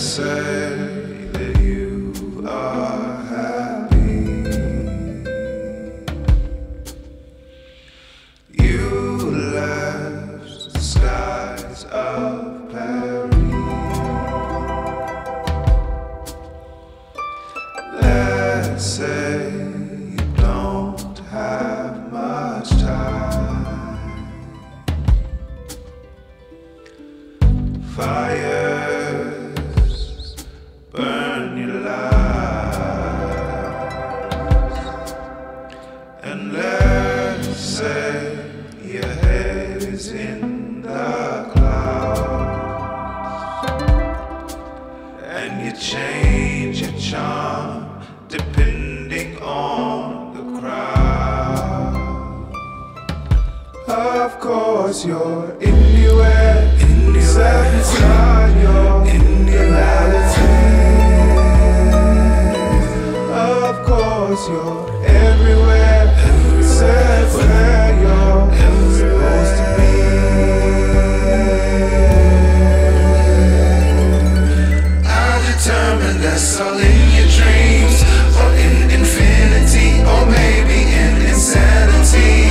say that you are happy. You left the skies of Paris. Let's say you don't have much time. Fire. And let's say your head is in the clouds, and you change your charm depending on the crowd. Of course you're anywhere, satisfied your individuality. Of course you're everywhere. That's all in your dreams, or in infinity, or maybe in insanity,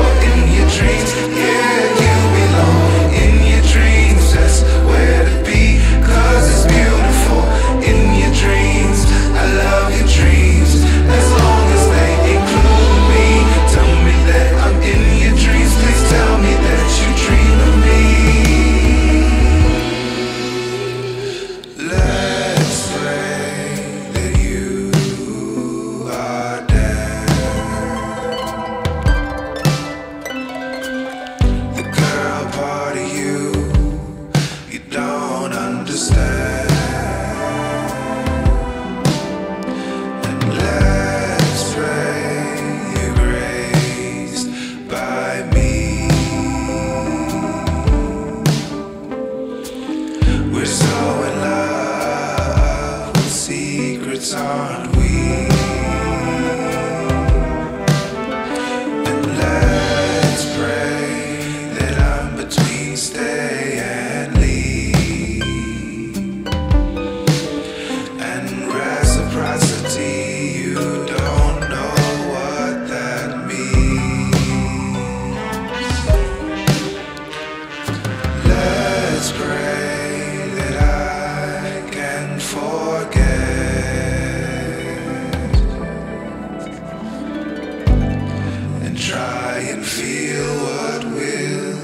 or in your dreams. Yeah, you belong in your dreams. That's where to be, 'cause it's beautiful in your dreams. I love your dreams, as long as they include me. Tell me that I'm in your dreams. Please tell me that you dream of me. Let's say aren't we? And let's pray that I'm between stay and leave, and reciprocity, you don't know what that means. Let's pray that I can forget. Try and feel what will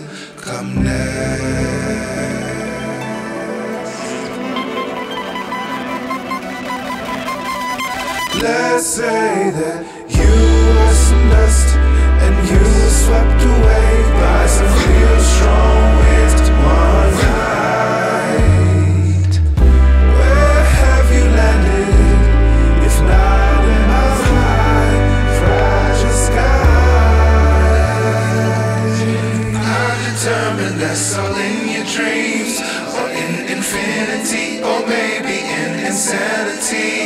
come next. Let's say that you were some dust, and you were swept away by some real strong winds one night. Where have you landed, if not in my high, fragile sky? That's all in your dreams, or in infinity, or maybe in insanity,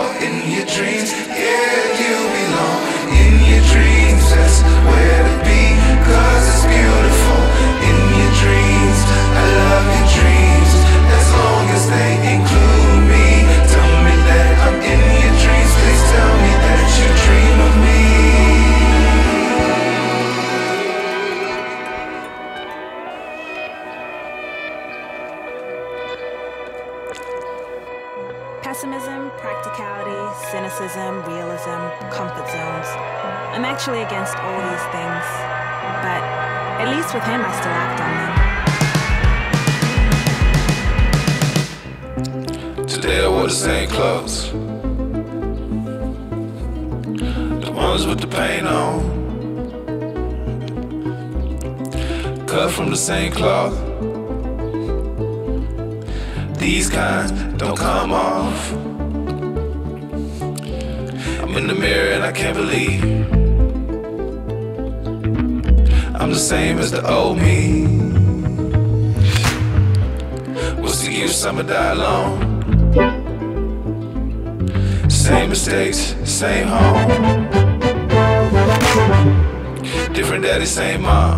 or in your dreams. Yeah, you belong in your dreams. That's where to be, 'cause it's beautiful in your dreams. I love your dreams, as long as they include me. Tell me that I'm in your dreams. Please tell me that you dream of me. Pessimism, practicality, cynicism, realism, comfort zones. I'm actually against all these things, but at least with him I still act on them. Today I wore the same clothes, the ones with the paint on, cut from the same cloth. These kinds don't come off. I'm in the mirror and I can't believe I'm the same as the old me. What's the use? I'ma die alone. Same mistakes, same home. Different daddy, same mom.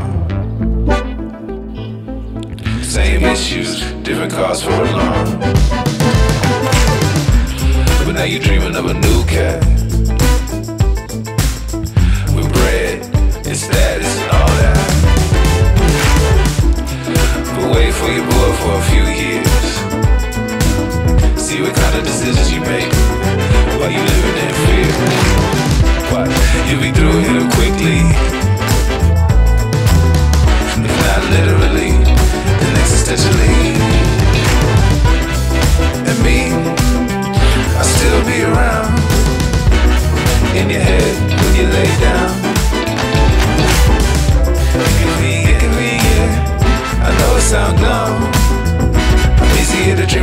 Same issues, different cause for alarm. now you're dreaming of a new cat. With bread and status and all that. But wait for your boy for a few years. See what kind of decisions you make while you living in fear. But you'll be through here quickly. If not literally, then existentially. Still be around in your head when you lay down. It can be, yeah. I know it sounds long. I'm easier to dream.